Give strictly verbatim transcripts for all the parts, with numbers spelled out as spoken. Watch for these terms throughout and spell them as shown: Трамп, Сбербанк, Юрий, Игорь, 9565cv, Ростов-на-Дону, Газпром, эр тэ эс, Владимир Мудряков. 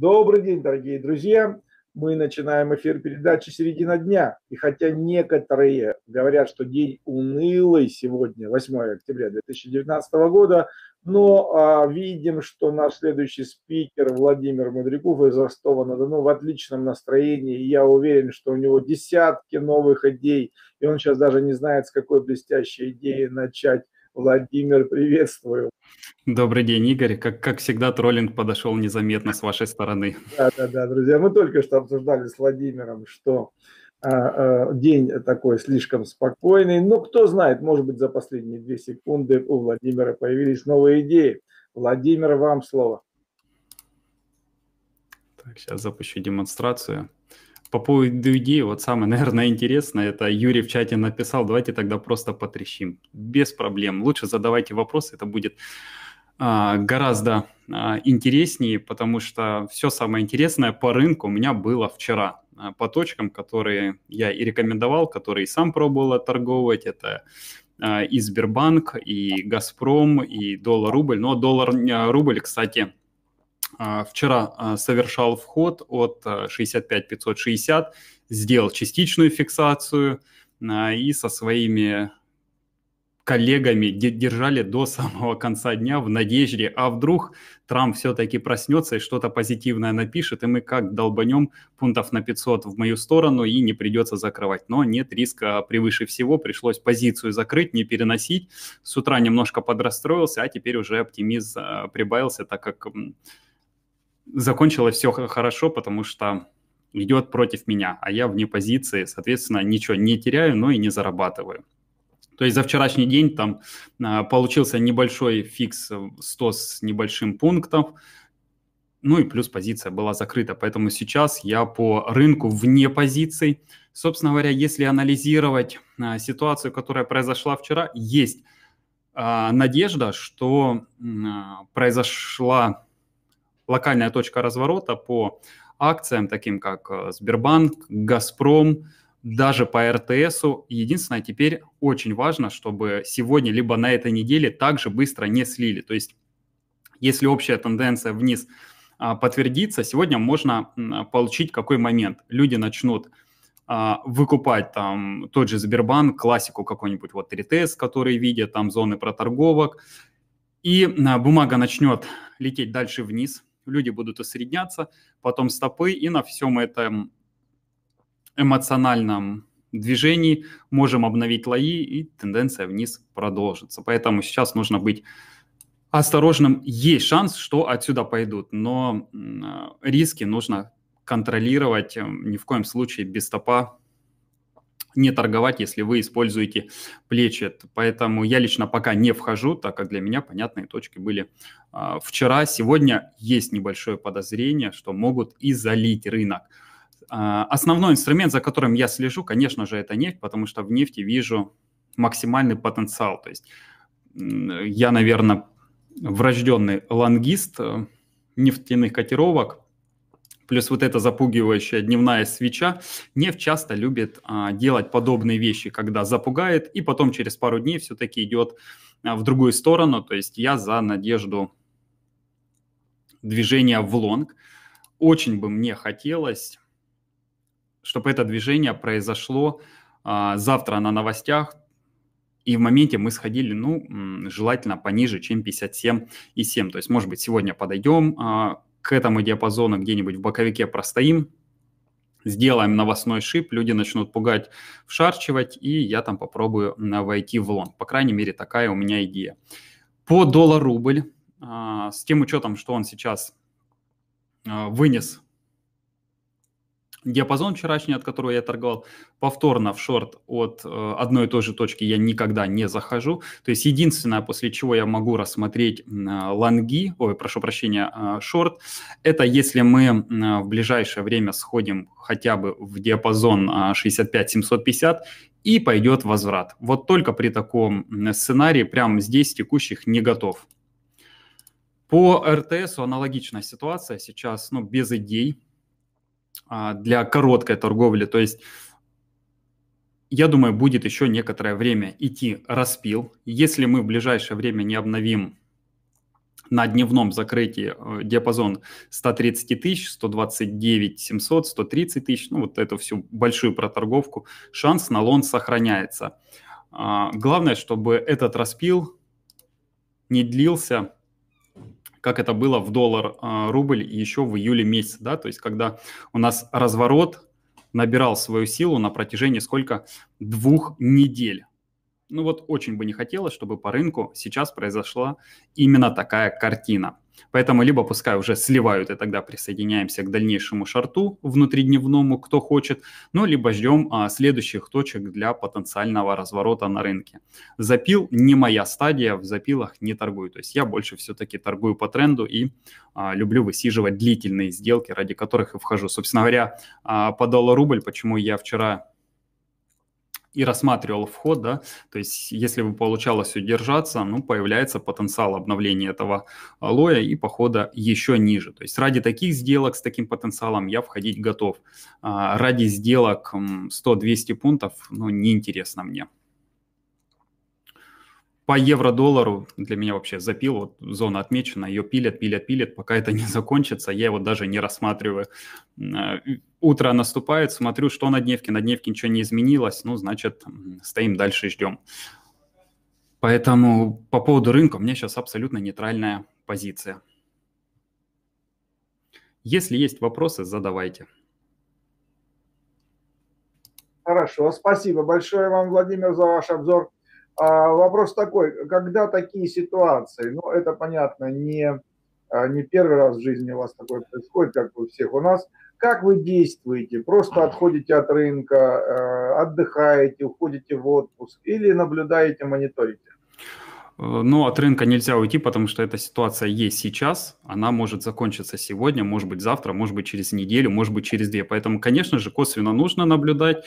Добрый день, дорогие друзья. Мы начинаем эфир передачи «Середина дня». И хотя некоторые говорят, что день унылый сегодня, восьмое октября две тысячи девятнадцатого года, но а, видим, что наш следующий спикер Владимир Мудряков из Ростова-на-Дону в отличном настроении. Я уверен, что у него десятки новых идей, и он сейчас даже не знает, с какой блестящей идеи начать. Владимир, приветствую. Добрый день, Игорь. Как, как всегда, троллинг подошел незаметно с вашей стороны. Да, да, да, друзья. Мы только что обсуждали с Владимиром, что а, а, день такой слишком спокойный. Но кто знает, может быть, за последние две секунды у Владимира появились новые идеи. Владимир, вам слово. Так, сейчас запущу демонстрацию. По поводу идеи, вот самое, наверное, интересное, это Юрий в чате написал, давайте тогда просто потрещим, без проблем. Лучше задавайте вопросы, это будет а, гораздо а, интереснее, потому что все самое интересное по рынку у меня было вчера, а, по точкам, которые я и рекомендовал, которые и сам пробовал отторговывать, это а, и Сбербанк, и Газпром, и доллар-рубль, но доллар-рубль, кстати, вчера совершал вход от шестьдесят пять тысяч пятьсот шестьдесят, сделал частичную фиксацию и со своими коллегами держали до самого конца дня в надежде, а вдруг Трамп все-таки проснется и что-то позитивное напишет, и мы как долбанем пунктов на пятьсот в мою сторону и не придется закрывать. Но нет, риска превыше всего, пришлось позицию закрыть, не переносить. С утра немножко подрастроился, а теперь уже оптимизм прибавился, так как... закончилось все хорошо, потому что идет против меня, а я вне позиции, соответственно, ничего не теряю, но и не зарабатываю. То есть за вчерашний день там а, получился небольшой фикс сто с небольшим пунктом, ну и плюс позиция была закрыта, поэтому сейчас я по рынку вне позиций. Собственно говоря, если анализировать а, ситуацию, которая произошла вчера, есть а, надежда, что а, произошла... локальная точка разворота по акциям, таким как Сбербанк, Газпром, даже по эр тэ эсу. Единственное, теперь очень важно, чтобы сегодня либо на этой неделе также быстро не слили. То есть, если общая тенденция вниз подтвердится, сегодня можно получить какой момент. Люди начнут выкупать там тот же Сбербанк, классику какой-нибудь, вот эр тэ эс, который видят, там зоны проторговок. И бумага начнет лететь дальше вниз. Люди будут усредняться, потом стопы, и на всем этом эмоциональном движении можем обновить лои, и тенденция вниз продолжится. Поэтому сейчас нужно быть осторожным. Есть шанс, что отсюда пойдут, но риски нужно контролировать, ни в коем случае без стопа не торговать, если вы используете плечи. Поэтому я лично пока не вхожу, так как для меня понятные точки были а, вчера. Сегодня есть небольшое подозрение, что могут и залить рынок. А, основной инструмент, за которым я слежу, конечно же, это нефть, потому что в нефти вижу максимальный потенциал. То есть я, наверное, врожденный лонгист нефтяных котировок. Плюс вот эта запугивающая дневная свеча. Нефть часто любит а, делать подобные вещи, когда запугает, и потом через пару дней все-таки идет а, в другую сторону. То есть я за надежду движения в лонг. Очень бы мне хотелось, чтобы это движение произошло а, завтра на новостях. И в моменте мы сходили, ну, желательно пониже, чем пятьдесят семь и семь. То есть, может быть, сегодня подойдем а, к этому диапазону, где-нибудь в боковике простоим, сделаем новостной шип, люди начнут пугать, вшарчивать, и я там попробую войти в лонг. По крайней мере, такая у меня идея. По доллар-рубль, с тем учетом, что он сейчас вынес диапазон вчерашний, от которого я торговал, повторно в шорт от одной и той же точки я никогда не захожу. То есть единственное, после чего я могу рассмотреть лонги, ой, прошу прощения, шорт, это если мы в ближайшее время сходим хотя бы в диапазон шестьдесят пять семьсот пятьдесят и пойдет возврат. Вот только при таком сценарии прямо здесь текущих не готов. По эр тэ эсу аналогичная ситуация сейчас, ну, без идей для короткой торговли, то есть я думаю, будет еще некоторое время идти распил. Если мы в ближайшее время не обновим на дневном закрытии диапазон сто тридцать тысяч, сто двадцать девять семьсот, сто тридцать тысяч, ну вот эту всю большую проторговку, шанс на лонг сохраняется. Главное, чтобы этот распил не длился, как это было в доллар-рубль еще в июле месяце, да, то есть когда у нас разворот набирал свою силу на протяжении сколько? Двух недель. Ну вот очень бы не хотелось, чтобы по рынку сейчас произошла именно такая картина. Поэтому либо пускай уже сливают, и тогда присоединяемся к дальнейшему шорту внутридневному, кто хочет, ну либо ждем а, следующих точек для потенциального разворота на рынке. Запил не моя стадия, в запилах не торгую. То есть я больше все-таки торгую по тренду и а, люблю высиживать длительные сделки, ради которых и вхожу. Собственно говоря, а, по доллар-рубль, почему я вчера... и рассматривал вход, да, то есть если бы получалось удержаться, ну, появляется потенциал обновления этого лоя и похода еще ниже. То есть ради таких сделок с таким потенциалом я входить готов. А ради сделок сто-двести пунктов, ну, неинтересно мне. По евро-доллару для меня вообще запил, вот зона отмечена, ее пилят, пилят, пилят, пока это не закончится, я его даже не рассматриваю. Утро наступает, смотрю, что на дневке, на дневке ничего не изменилось, ну, значит, стоим дальше и ждем. Поэтому по поводу рынка у меня сейчас абсолютно нейтральная позиция. Если есть вопросы, задавайте. Хорошо, спасибо большое вам, Владимир, за ваш обзор. А вопрос такой, когда такие ситуации, ну это понятно, не, не первый раз в жизни у вас такое происходит, как у всех у нас, как вы действуете, просто отходите от рынка, отдыхаете, уходите в отпуск или наблюдаете, мониторите? Ну, от рынка нельзя уйти, потому что эта ситуация есть сейчас, она может закончиться сегодня, может быть завтра, может быть через неделю, может быть через две, поэтому, конечно же, косвенно нужно наблюдать.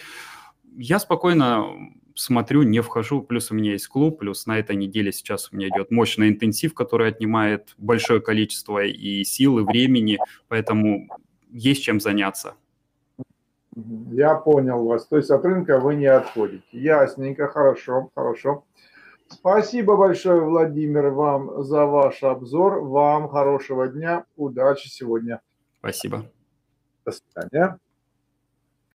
Я спокойно смотрю, не вхожу, плюс у меня есть клуб, плюс на этой неделе сейчас у меня идет мощный интенсив, который отнимает большое количество и сил, и времени, поэтому есть чем заняться. Я понял вас, то есть от рынка вы не отходите. Ясненько, хорошо, хорошо. Спасибо большое, Владимир, вам за ваш обзор, вам хорошего дня, удачи сегодня. Спасибо. До свидания.